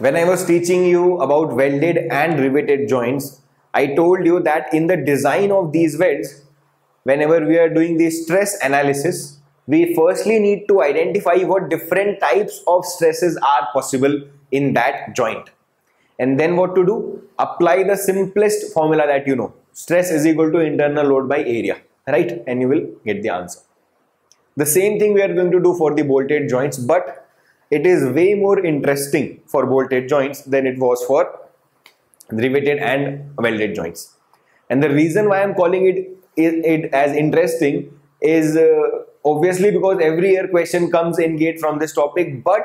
when I was teaching you about welded and riveted joints, I told you that in the design of these welds, whenever we are doing the stress analysis, we firstly need to identify what different types of stresses are possible in that joint. And then what to do? Apply the simplest formula that you know. Stress is equal to internal load by area, right? And you will get the answer. The same thing we are going to do for the bolted joints, but it is way more interesting for bolted joints than it was for riveted and welded joints. And the reason why I am calling it as interesting is obviously because every year question comes in GATE from this topic, but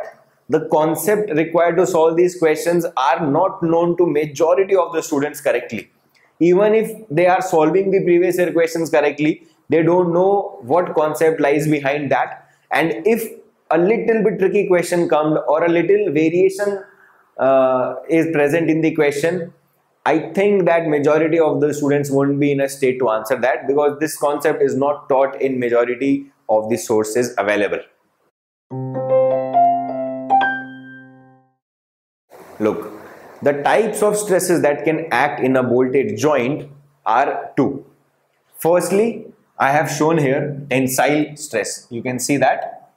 the concept required to solve these questions are not known to majority of the students correctly. Even if they are solving the previous year questions correctly, they don't know what concept lies behind that. And if a little bit tricky question comes or a little variation is present in the question, I think that majority of the students won't be in a state to answer that, because this concept is not taught in majority of the sources available. Look, the types of stresses that can act in a bolted joint are two. Firstly, I have shown here tensile stress. You can see that.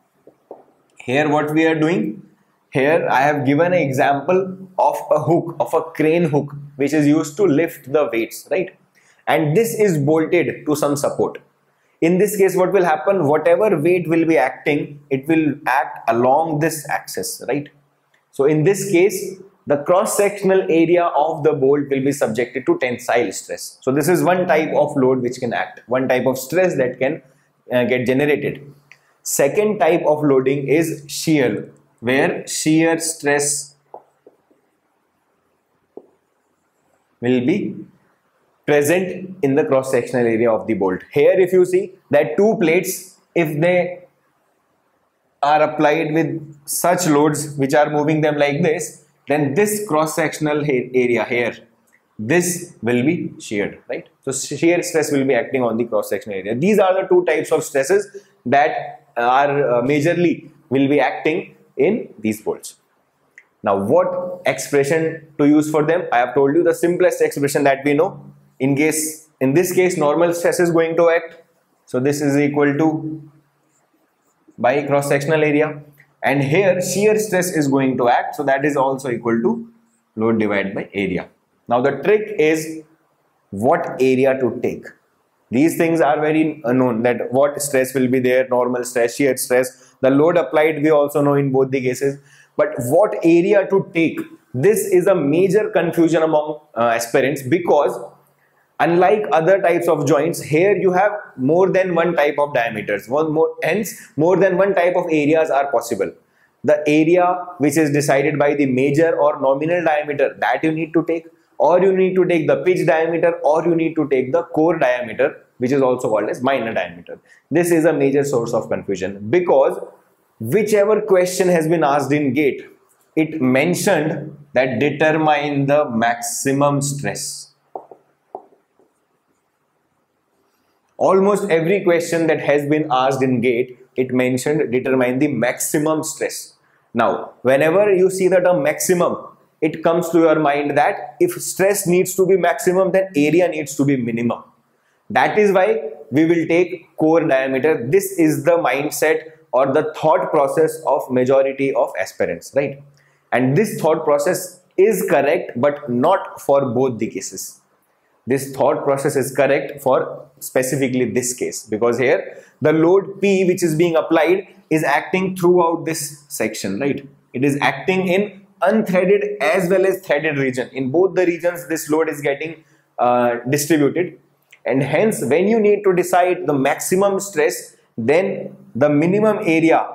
Here what we are doing, here I have given an example of a hook, of a crane hook, which is used to lift the weights, right? And this is bolted to some support. In this case, what will happen? Whatever weight will be acting, it will act along this axis, right? So in this case, the cross-sectional area of the bolt will be subjected to tensile stress. So this is one type of load which can act, one type of stress that can get generated. Second type of loading is shear, where shear stress will be present in the cross-sectional area of the bolt. Here if you see that two plates, if they are applied with such loads which are moving them like this, then this cross-sectional area here, this will be sheared, right? So shear stress will be acting on the cross-sectional area. These are the two types of stresses that are majorly will be acting in these bolts. Now what expression to use for them? I have told you the simplest expression that we know. In this case, normal stress is going to act. So this is equal to by cross-sectional area. And here shear stress is going to act, so that is also equal to load divided by area. Now the trick is what area to take. These things are very known, that what stress will be there, normal stress, shear stress, the load applied we also know in both the cases. But what area to take, this is a major confusion among aspirants, because unlike other types of joints, here you have more than one type of diameters, hence more than one type of areas are possible. The area which is decided by the major or nominal diameter, that you need to take, or you need to take the pitch diameter, or you need to take the core diameter, which is also called as minor diameter. This is a major source of confusion, because whichever question has been asked in GATE, it mentioned that determine the maximum stress. Almost every question that has been asked in GATE, it mentioned determine the maximum stress. Now, whenever you see the term maximum, it comes to your mind that if stress needs to be maximum, then area needs to be minimum. That is why we will take core diameter. This is the mindset or the thought process of majority of aspirants, right? And this thought process is correct, but not for both the cases. This thought process is correct for specifically this case, because here the load P which is being applied is acting throughout this section, right? It is acting in unthreaded as well as threaded region. In both the regions this load is getting distributed, and hence when you need to decide the maximum stress, then the minimum area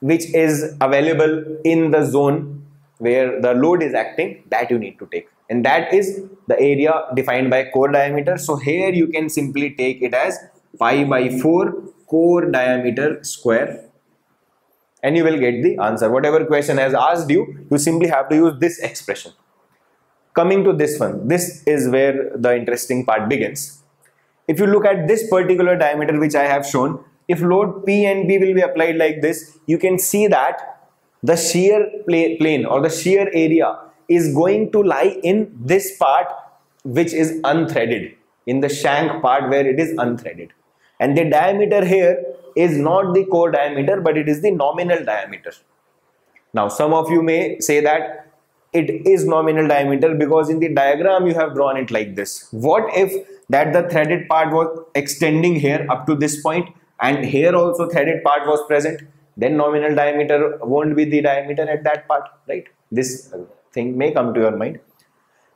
which is available in the zone where the load is acting, that you need to take. And that is the area defined by core diameter. So here you can simply take it as pi by 4 core diameter square, and you will get the answer. Whatever question has asked you, you simply have to use this expression. Coming to this one, this is where the interesting part begins. If you look at this particular diameter which I have shown, if load P and B will be applied like this, you can see that the shear plane or the shear area is going to lie in this part which is unthreaded, in the shank part where it is unthreaded, and the diameter here is not the core diameter but it is the nominal diameter. Now some of you may say that it is nominal diameter because in the diagram you have drawn it like this. What if that the threaded part was extending here up to this point and here also threaded part was present? Then nominal diameter won't be the diameter at that part, right? This thing may come to your mind.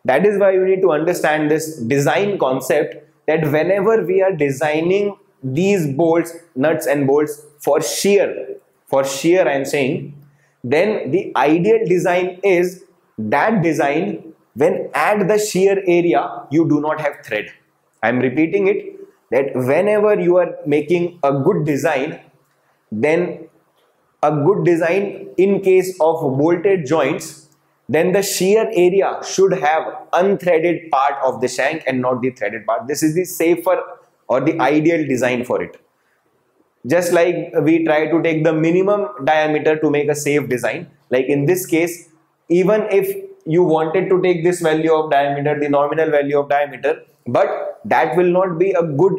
That is why you need to understand this design concept, that whenever we are designing these bolts, nuts and bolts for shear I am saying, then the ideal design is that design when at the shear area you do not have thread. I am repeating it, that whenever you are making a good design, then a good design in case of bolted joints, then the shear area should have unthreaded part of the shank and not the threaded part. This is the safer or the ideal design for it. Just like we try to take the minimum diameter to make a safe design, like in this case, even if you wanted to take this value of diameter, the nominal value of diameter, but that will not be a good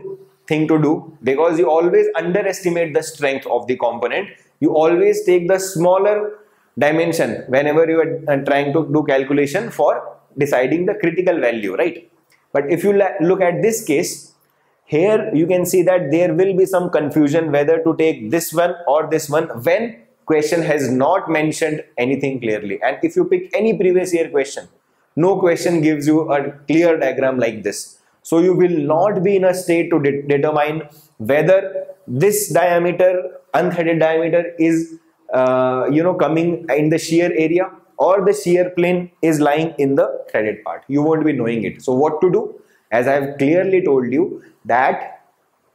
thing to do because you always underestimate the strength of the component. You always take the smaller dimension whenever you are trying to do calculation for deciding the critical value, right? But if you look at this case, here you can see that there will be some confusion whether to take this one or this one when question has not mentioned anything clearly. And if you pick any previous year question, no question gives you a clear diagram like this. So you will not be in a state to determine whether this diameter, unthreaded diameter, is coming in the shear area or the shear plane is lying in the threaded part. You won't be knowing it. So what to do? As I have clearly told you, that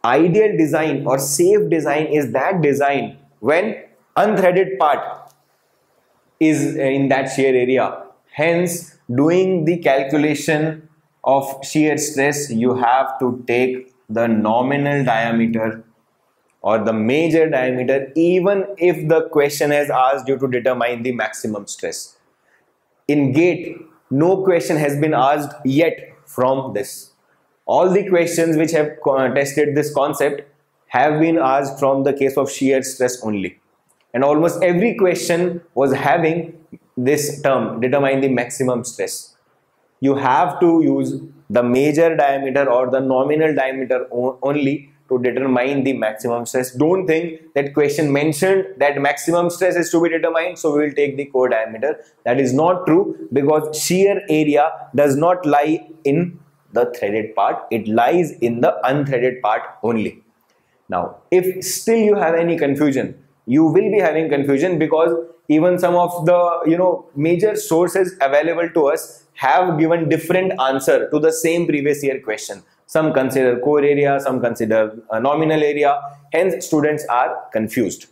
ideal design or safe design is that design when unthreaded part is in that shear area. Hence, doing the calculation of shear stress, you have to take the nominal diameter or the major diameter, even if the question has asked you to determine the maximum stress. In GATE, no question has been asked yet from this. All the questions which have tested this concept have been asked from the case of shear stress only. And almost every question was having this term, determine the maximum stress. You have to use the major diameter or the nominal diameter only to determine the maximum stress. Don't think that question mentioned that maximum stress is to be determined, so we will take the core diameter. That is not true, because shear area does not lie in the threaded part. It lies in the unthreaded part only. Now, if still you have any confusion, you will be having confusion because even some of the major sources available to us have given different answer to the same previous year question. Some consider core area, some consider nominal area, hence students are confused.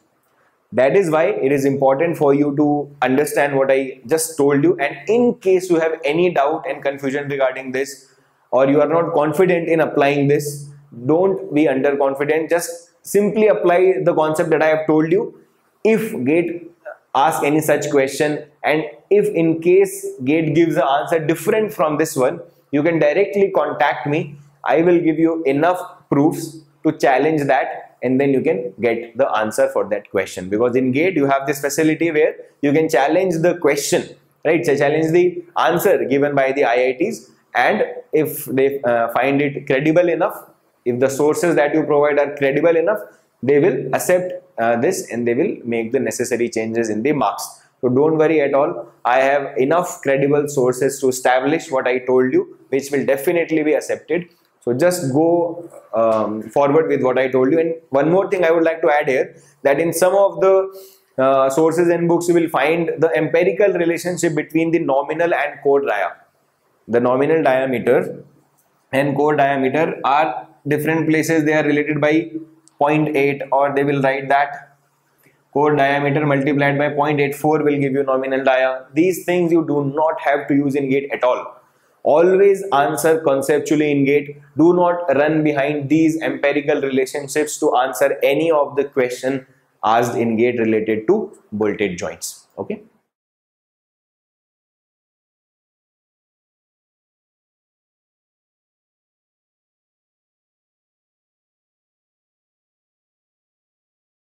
That is why it is important for you to understand what I just told you, and in case you have any doubt and confusion regarding this, or you are not confident in applying this, don't be underconfident, just simply apply the concept that I have told you. If GATE asks any such question, and if in case GATE gives an answer different from this one, you can directly contact me. I will give you enough proofs to challenge that, and then you can get the answer for that question, because in GATE you have this facility where you can challenge the question, right? So challenge the answer given by the IITs, and if they find it credible enough, if the sources that you provide are credible enough, they will accept this and they will make the necessary changes in the marks. So don't worry at all, I have enough credible sources to establish what I told you, which will definitely be accepted. So just go forward with what I told you. And one more thing I would like to add here, that in some of the sources and books you will find the empirical relationship between the nominal and core dia. The nominal diameter and core diameter are different places. They are related by 0.8, or they will write that core diameter multiplied by 0.84 will give you nominal dia. These things you do not have to use in GATE at all. Always answer conceptually in GATE. Do not run behind these empirical relationships to answer any of the question asked in GATE related to bolted joints. Okay,